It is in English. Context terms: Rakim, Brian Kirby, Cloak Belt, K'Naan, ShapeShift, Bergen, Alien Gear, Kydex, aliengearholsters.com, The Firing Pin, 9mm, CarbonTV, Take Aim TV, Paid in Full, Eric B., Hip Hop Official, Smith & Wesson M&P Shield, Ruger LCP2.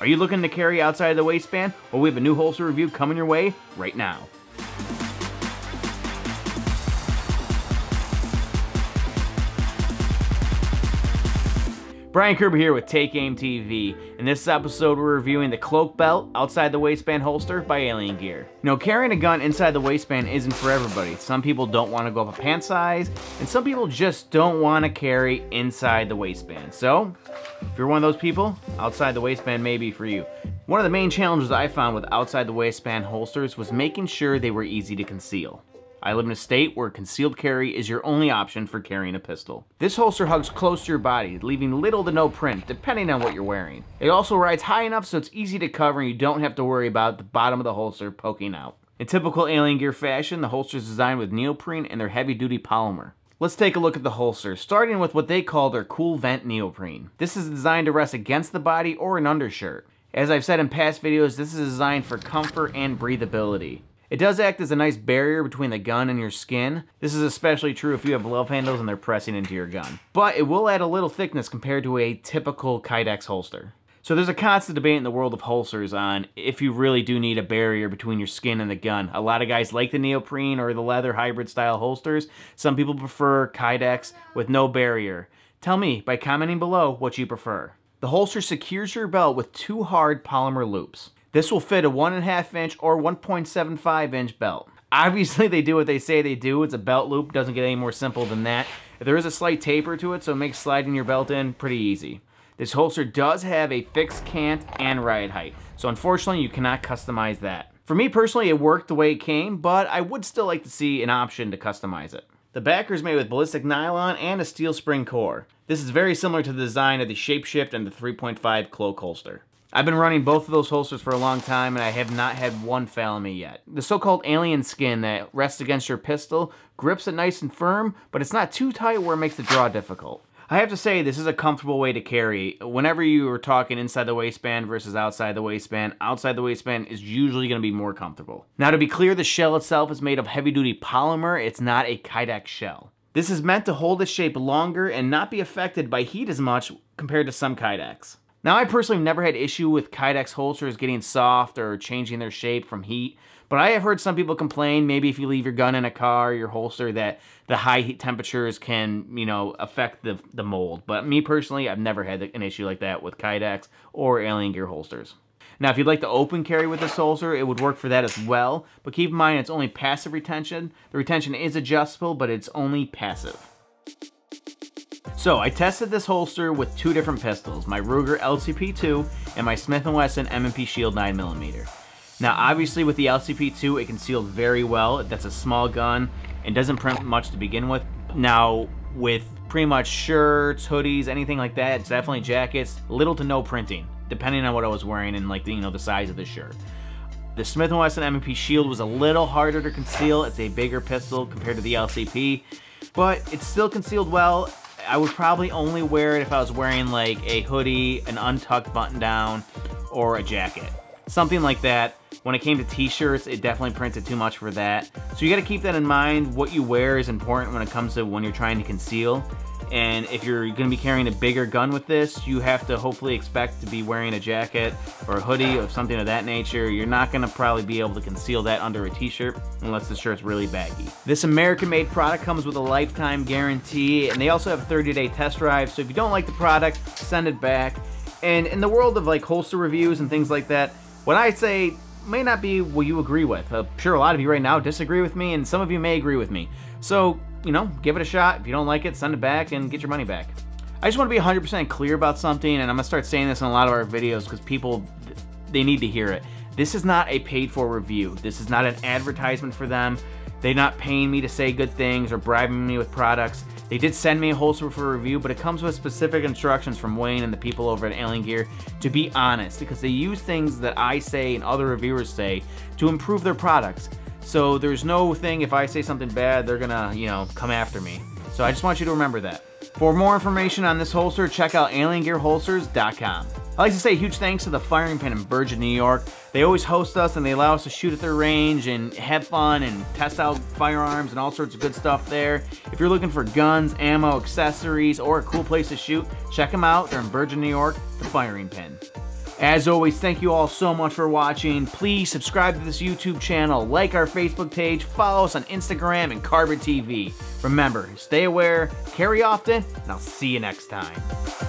Are you looking to carry outside of the waistband? Well, we have a new holster review coming your way right now. Brian Kirby here with Take Aim TV. In this episode, we're reviewing the Cloak Belt outside the waistband holster by Alien Gear. You know, carrying a gun inside the waistband isn't for everybody. Some people don't want to go up a pant size, and some people just don't want to carry inside the waistband. So, if you're one of those people, outside the waistband may be for you. One of the main challenges I found with outside the waistband holsters was making sure they were easy to conceal. I live in a state where concealed carry is your only option for carrying a pistol. This holster hugs close to your body, leaving little to no print, depending on what you're wearing. It also rides high enough so it's easy to cover and you don't have to worry about the bottom of the holster poking out. In typical Alien Gear fashion, the holster is designed with neoprene and their heavy-duty polymer. Let's take a look at the holster, starting with what they call their Cool Vent neoprene. This is designed to rest against the body or an undershirt. As I've said in past videos, this is designed for comfort and breathability. It does act as a nice barrier between the gun and your skin. This is especially true if you have love handles and they're pressing into your gun. But it will add a little thickness compared to a typical Kydex holster. So there's a constant debate in the world of holsters on if you really do need a barrier between your skin and the gun. A lot of guys like the neoprene or the leather hybrid style holsters. Some people prefer Kydex with no barrier. Tell me by commenting below what you prefer. The holster secures your belt with two hard polymer loops. This will fit a 1.5-inch or 1.75-inch belt. Obviously, they do what they say they do. It's a belt loop, doesn't get any more simple than that. There is a slight taper to it, so it makes sliding your belt in pretty easy. This holster does have a fixed cant and ride height, so unfortunately, you cannot customize that. For me personally, it worked the way it came, but I would still like to see an option to customize it. The backer is made with ballistic nylon and a steel spring core. This is very similar to the design of the ShapeShift and the 3.5 Cloak holster. I've been running both of those holsters for a long time and I have not had one fail on me yet. The so-called alien skin that rests against your pistol grips it nice and firm, but it's not too tight where it makes the draw difficult. I have to say, this is a comfortable way to carry. Whenever you are talking inside the waistband versus outside the waistband is usually going to be more comfortable. Now, to be clear, the shell itself is made of heavy-duty polymer. It's not a Kydex shell. This is meant to hold its shape longer and not be affected by heat as much compared to some Kydex. Now, I personally have never had issue with Kydex holsters getting soft or changing their shape from heat, but I have heard some people complain, maybe if you leave your gun in a car, your holster, that the high heat temperatures can, you know, affect the mold. But me personally, I've never had an issue like that with Kydex or Alien Gear holsters. Now, if you'd like to open carry with this holster, it would work for that as well, but keep in mind it's only passive retention. The retention is adjustable, but it's only passive. So I tested this holster with two different pistols, my Ruger LCP2 and my Smith & Wesson M&P Shield 9mm. Now obviously with the LCP2 it concealed very well, that's a small gun and doesn't print much to begin with. Now with pretty much shirts, hoodies, anything like that, it's definitely jackets, little to no printing, depending on what I was wearing and like the, you know, the size of the shirt. The Smith & Wesson M&P Shield was a little harder to conceal, it's a bigger pistol compared to the LCP, but it's still concealed well. I would probably only wear it if I was wearing like a hoodie, an untucked button down, or a jacket. Something like that. When it came to t-shirts, it definitely printed too much for that. So you gotta keep that in mind. What you wear is important when it comes to when you're trying to conceal. And if you're gonna be carrying a bigger gun with this, you have to hopefully expect to be wearing a jacket or a hoodie or something of that nature. You're not gonna probably be able to conceal that under a t-shirt unless the shirt's really baggy. This American-made product comes with a lifetime guarantee and they also have a 30-day test drive. So if you don't like the product, send it back. And in the world of like holster reviews and things like that, what I say may not be what you agree with. I'm sure a lot of you right now disagree with me and some of you may agree with me. So, you know, give it a shot. If you don't like it, send it back and get your money back. I just want to be 100% clear about something, and I'm going to start saying this in a lot of our videos because people, they need to hear it. This is not a paid-for review. This is not an advertisement for them. They're not paying me to say good things or bribing me with products. They did send me a holster for review, but it comes with specific instructions from Wayne and the people over at Alien Gear to be honest, because they use things that I say and other reviewers say to improve their products. So there's no thing, if I say something bad, they're gonna, you know, come after me. So I just want you to remember that. For more information on this holster, check out aliengearholsters.com. I'd like to say a huge thanks to The Firing Pin in Bergen, New York. They always host us and they allow us to shoot at their range and have fun and test out firearms and all sorts of good stuff there. If you're looking for guns, ammo, accessories, or a cool place to shoot, check them out. They're in Bergen, New York, The Firing Pin. As always, thank you all so much for watching. Please subscribe to this YouTube channel, like our Facebook page, follow us on Instagram and CarbonTV. Remember, stay aware, carry often, and I'll see you next time.